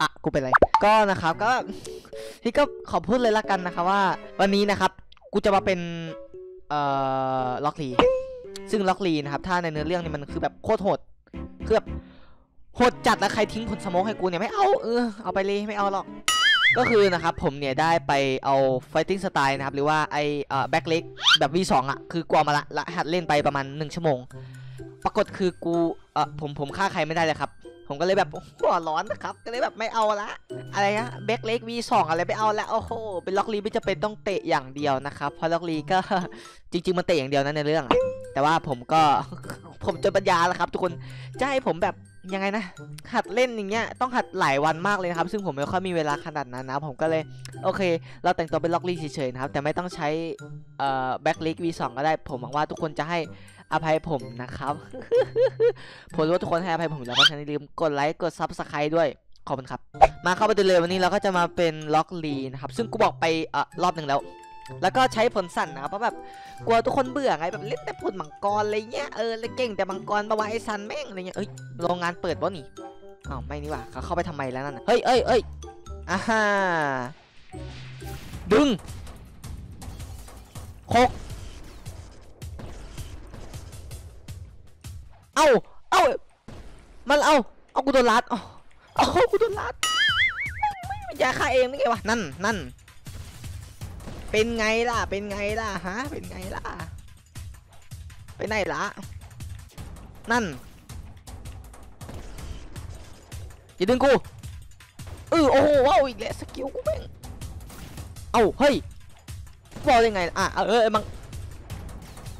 อ่ะกูเป็นไรก็นะครับก็ที่ก็ขอพูดเลยละกันนะคะว่าวันนี้นะครับกูจะมาเป็นล็อกลีซึ่งล็อกลีนะครับถ้าในเนื้อเรื่องนี่มันคือแบบโคตรโหดคือแบบโหดจัดแล้วใครทิ้งผลสโมกให้กูเนี่ยไม่เอาเอาไปเลยไม่เอาหรอกก็คือนะครับผมเนี่ยได้ไปเอาไฟติ้งสไตล์นะครับหรือว่าไอแบ็คเล็กแบบ V2 อ่ะคือกลัวมาละหัดเล่นไปประมาณ1ชั่วโมงปรากฏคือกูผมฆ่าใครไม่ได้เลยครับผมก็เลยแบบหัวร้อนนะครับก็เลยแบบไม่เอาละอะไรนะแบ็คเล็ก V2 อะไรไปเอาละโอ้โหเป็นล็อกลีไม่จะเป็นต้องเตะอย่างเดียวนะครับเพราะล็อกลีก็จริงๆมันเตะอย่างเดียวนะในเรื่องแต่ว่าผมก็ผมจนปัญญาแล้วครับทุกคนจะให้ผมแบบยังไงนะหัดเล่นอย่างเงี้ยต้องหัดหลายวันมากเลยนะครับซึ่งผมไม่ค่อยมีเวลาขนาดนั้นนะผมก็เลยโอเคเราแต่งตัวเป็นล็อกลีเฉยๆนะครับแต่ไม่ต้องใช้แบ็คลิก V2 ก็ได้ผมหวังว่าทุกคนจะให้อภัยผมนะครับ ผมรู้ว่าทุกคนให้อภัยผมแล้วก็อย่าลืมกดไลค์กดซับสไครต์ด้วยขอบคุณครับมาเข้าประเด็นเลยวันนี้เราก็จะมาเป็นล็อกลีนะครับซึ่งกูบอกไปรอบหนึ่งแล้วก็ใช้ผลสั่นนะครับเพราะแบบกลัวทุกคนเบื่อไงแบบเล่นแต่ผลมังกรอะไรเงี้ยเลยเก่งแต่มังกรมาไว้ไอ้สันแม่งอะไรเงี้ยโรงงานเปิดวะนี่อ้าวไม่นี่ว่ะเขาเข้าไปทำไมแล้วนั่นนะเฮ้ยอ่าฮ่าดึงโคกเอามันเอากูโดนลัดเอากูโดนลัดไม่อยากฆ่าเองไม่ไงวะนั่นเป็นไงล่ะฮะเป็นไงล่ะไปไหนละนั่นอย่าดึงกูโอ้โหว้าวอีกแล้วสกิลกูแม่งเอาเฮ้ยบอลยังไงอ่ะมัง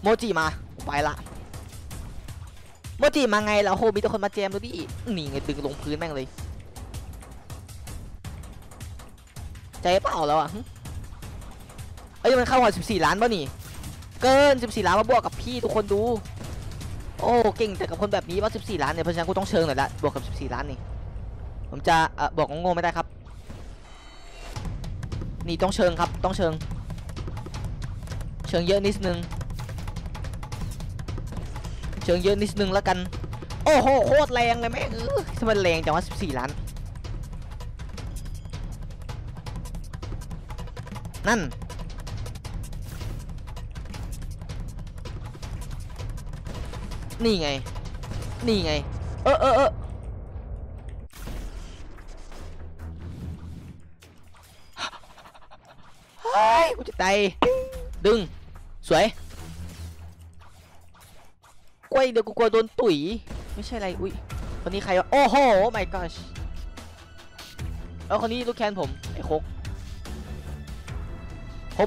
โมจิมาไปละโมจิมาไงล่ะโหมีแต่คนมาแจมดูดินี่ไงดึงลงพื้นแม่งเลยใจเปล่าแล้วอ่ะเอ้ยมันเข้าหัว14ล้านป่ะนี่เกิน14ล้านมาบวกกับพี่ทุกคนดูโอ้เก่งแต่กับคนแบบนี้ว่า14ล้านเนี่ยเพราะฉะนั้นกูต้องเชิงหน่อยละบวกกับ14ล้านนี่ผมจะบอกงงไม่ได้ครับนี่ต้องเชิงครับต้องเชิงเยอะนิดนึงแล้วกันโอ้โหโคตรแรงเลยแม่ทำไมแรงจังวะ14ล้านนั่นนี่ไงเฮ้ยกูจะตายดึงสวยกล้วยเดี๋ยวกูกลัวโดนตุ๋ยไม่ใช่อะไรอุ้ยคนนี้ใครวะโอ้โห my gosh แล้วคนนี้ลูกแคนผมไอ้โคก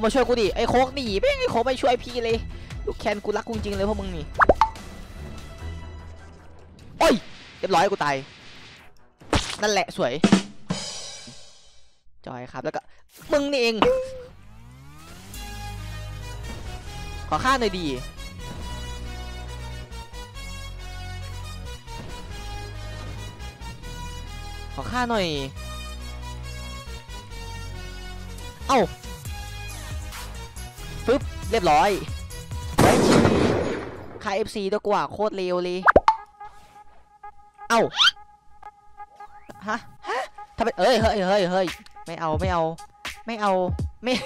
มาช่วยกูดิไอ้โคกหนีไปไอ้โคกไม่ช่วยพี่เลยลูกแคนกูรักกูจริงเลยพวกมึงนี่โอ้ยเรียบร้อยกูตายนั่นแหละสวยจอยครับแล้วก็มึงนี่เองขอฆ่าหน่อยดีขอฆ่าหน่อยเอ้าปึ๊บเรียบร้อยฆ่า FC ตัวกว่าโคตรเร็วเลยเอ้าฮะทำไมเฮ้ยไม่เอามึง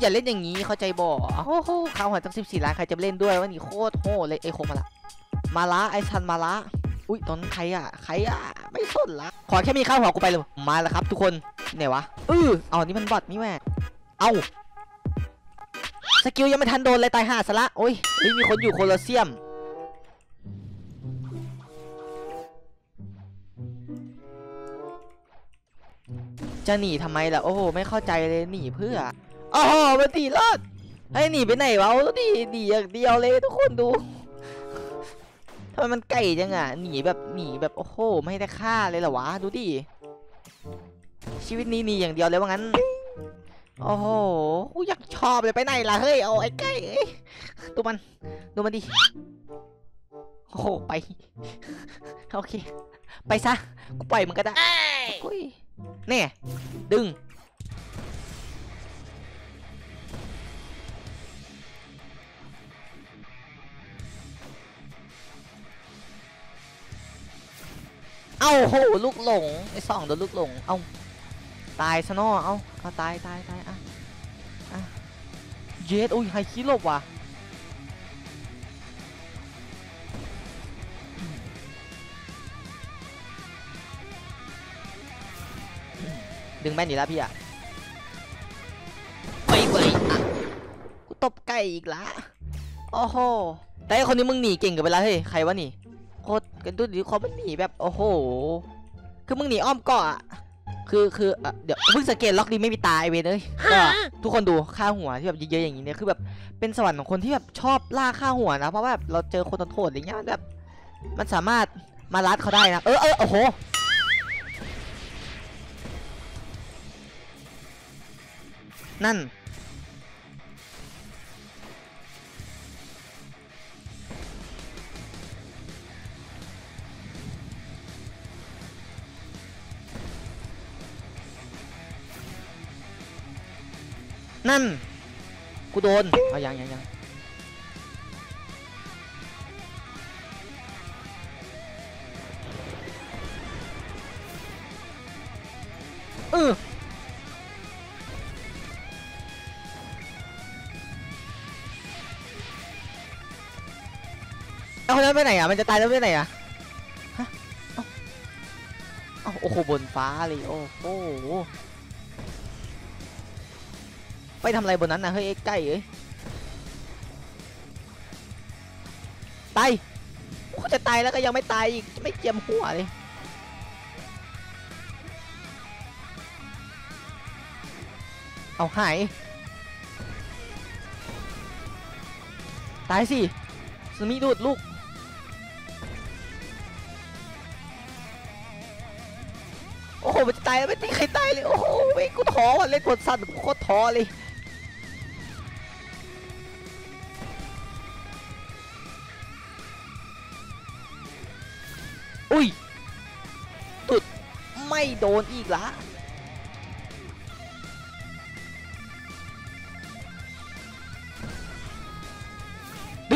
อย่าเล่นอย่างนี้เข้าใจบ่โอ้โหข้าวหันตั้ง14ล้านใครจะเล่นด้วยวะนี่โคตรโหดเลยไอ้โคมาละไอ้ชันมาละอุ้ยตอนใครอ่ะไม่สนละขอแค่มีข้าวหัวกูไปเลยมาแล้วครับทุกคนไหนวะเอานี่มันบอทนี่แม่เอาสกิลยังไม่ทันโดนเลยตายห่าซะละโอ้ยมีคนอยู่โคลอสเซียมจะหนีทำไมล่ะโอ้โหไม่เข้าใจเลยหนีเพื่ออ๋อมันตีรอดให้หนีไปไหนวะแล้วหนีอย่างเดียวเลยทุกคนดูทำไมมันไก่จังอ่ะหนีแบบโอ้โหไม่ได้ฆ่าเลยเหรอวะดูดิชีวิตนี้หนีอย่างเดียวเลยว่างั้นโอ้โหกูอยากชอบเลยไปไหนล่ะเฮ้ยเอาไอ้ไก่ดูมันดิโอ้โหไปโอเคไปซะกูปล่อยมึงก็ได้นี่ดึง เอ้าโหลูกหลงไอ้สองโดนลูกหลงเอ้าตายซะเนาะเอาตายอ่ะเยสโอ้ยไฮคิโลว่ะดึงแม่นอยู่แล้วพี่อ่ะไปอ่ะกูตบไก่อีกละโอ้โหแต่คนนี้มึงหนีเก่งกันไปแล้วเฮ้ยใครวะหนีโคตรกันดูดิเขาไม่หนีแบบโอ้โหคือมึงหนีอ้อมเกาะคือเดี๋ยวมึงสังเกตล็อกดีไม่มีตาไอเวนเอ้ยก็ทุกคนดูค่าหัวที่แบบเยอะๆอย่างนี้เนี่ยคือแบบเป็นสวรรค์ของคนที่แบบชอบล่าค่าหัวนะเพราะว่าแบบเราเจอคนโทษอะไรเงี้ยแบบมันสามารถมาลัดเขาได้นะเออโอ้โหนั่นนั่นกูโดนเอายังเอาแล้วไปไหนอ่ะมันจะตายแล้วไปไหนอ่ะฮะโอ้โหบนฟ้าเลยโอ้โหไปทำอะไรบนนั้นนะเฮ้ยใกล้เอ้ยตายกูจะตายแล้วก็ยังไม่ตายอีกไม่เจียมหัวเลยเอาหายตายสิสมิดูดลูกโอ้โหมันจะตายแล้วไม่ตีใครตายเลยโอ้โหไม่กูท้อเล่นกดสั่นโคตรท้อเลยอุ้ยตุดไม่โดนอีกละด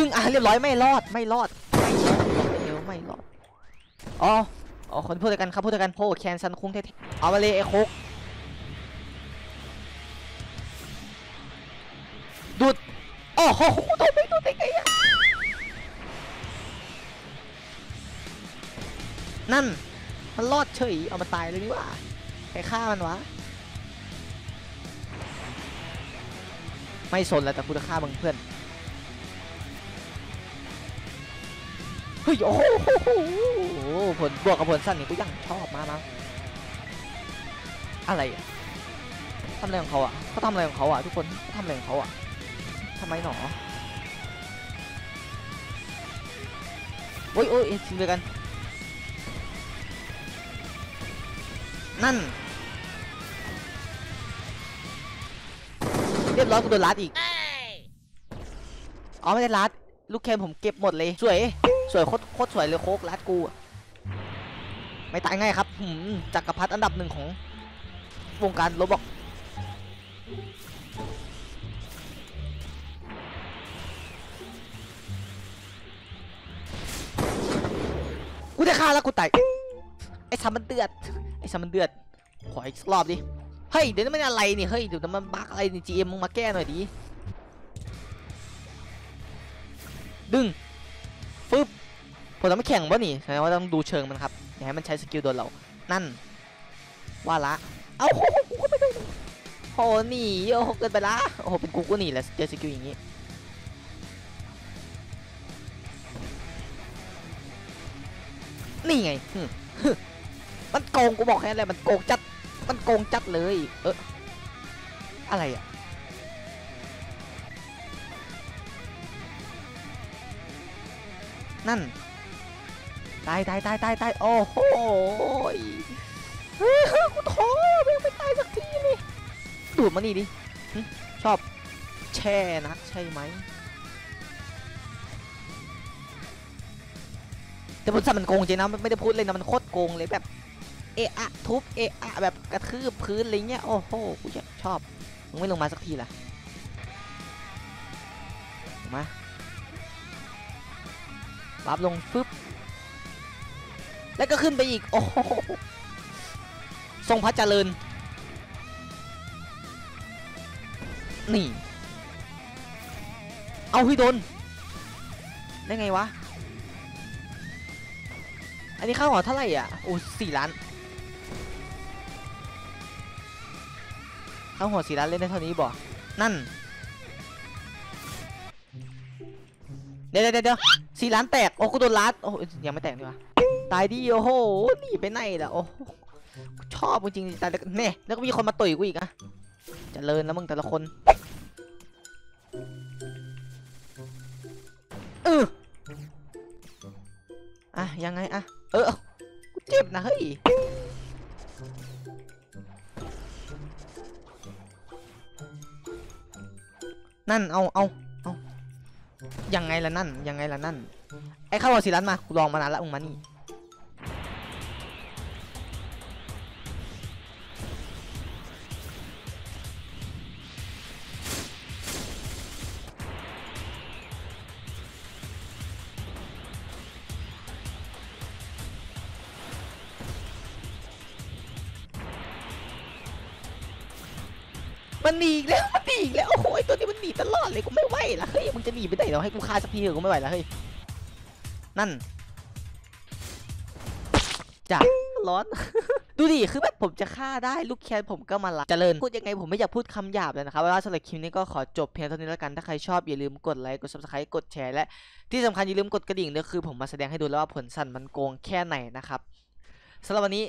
ึงเรียบร้อยไม่รอดอ๋อคนพูดกันครับพูดกันโพแคนซันคุ้งเท่ๆเอามาเลยไอ้คุกดุดโอ้โหตัวไม่ตัวติดไงนั่นมันรอดเฉยเอามาตายเลยดีกว่าใครฆ่ามันวะไม่สนแล้วแต่กูจะฆ่ามึงเพื่อนเฮ้ยโอ้โหผลบวกกับผลสั้นนี่กูยังชอบมากอะไรอ่ะทำอะไรของเขาอ่ะเขาทำอะไรของเขาอ่ะทุกคนทำอะไรของเขาอ่ะทำไมหนอโอ้ยชิงด้วยกันนั่นเรียบร้อยกูโดนลัดอีกอ๋อไม่ได้ลัดลูกแคนผมเก็บหมดเลยสวยโคตรสวยเลยโคกลัดกูไม่ตายง่ายครับจักรพรรดิอันดับหนึ่งของวงการRobloxกูได้ฆ่าแล้วกูตายไอ้สามมันเดือดขออีกรอบดิเฮ้ยเดี๋ยวมันอะไรนี่เฮ้ยเดี๋ยวมันบั๊กอะไรนี่ GM มึงมาแก้หน่อยดิดึงปึ๊บผมจะไม่แข่งวะนี่แสดงว่าต้องดูเชิงมันครับอย่าให้มันใช้สกิลโดนเรานั่นว่าละเอาโหหนีโอ้โหเกินไปละโอ้โหเป็นกูก็หนีแหละเจอสกิลอย่างนี้นี่ไงมันโกงกูบอกแค่อะไรมันโกงจัดเลยอะไรอ่ะนั่นตายโอ้โหกูท้อไม่ตายสักทีเลยดูดมานี่ดิชอบแช่นักใช่ไหมแต่ผลสัตว์มันโกงจริงนะไม่ได้พูดเลยนะมันโคตรโกงเลยแบบเอะอะทุบเอะอะแบบกระทืบพื้นอะไรเงี้ยโอ้โหกูชอบมึงไม่ลงมาสักทีล่ะมาบัฟลงฟึบ แล้วก็ขึ้นไปอีกโอ้โหทรงพระเจริญนี่เอาพี่โดนได้ไงวะอันนี้ค่าหัวเท่าไหร่อ่ะโอ้4 ล้านค่าหัว4 ล้านเล่นได้เท่านี้บ่นั่นเดี๋ยว4 ล้านแตกโอ้กูโดนลัดโอ้ยังไม่แตกดีวะตายดิโอ้โหนี่ไปไหนล่ะโอ้ชอบจริงๆตายแล้วเนี่ยแล้วก็มีคนมาต่อยกูอีกนะเจริญแล้วมึงแต่ละคนอ่ะยังไงอ่ะกูเจ็บนะเฮ้ยนั่นเอายังไงล่ะนั่นไอ้ข้าว4 ล้านมากูลองมานานละมึงมานี่มันหนีอีกแล้วโอ้โหตัวนี้มันหนีตลอดเลยกูไม่ไหวละเฮ้ยมึงจะหนีไปไหนเราให้กูฆ่าสักทีเหรอกูไม่ไหวละเฮ้ยนั่นจับร้อนดูดิคือแบบผมจะฆ่าได้ลูกแคร์ผมก็มาละเจริญพูดยังไงผมไม่อยากพูดคำหยาบเลยนะครับว่าสำหรับคลิปนี้ก็ขอจบเพียงเท่านี้แล้วกันถ้าใครชอบอย่าลืมกดไลค์กด subscribe กดแชร์และที่สำคัญอย่าลืมกดกระดิ่งด้วยคือผมมาแสดงให้ดูแล้วว่าผลสั่นมันโกงแค่ไหนนะครับสำหรับวันนี้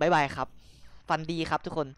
บายบายครับฝันดีครับทุกคน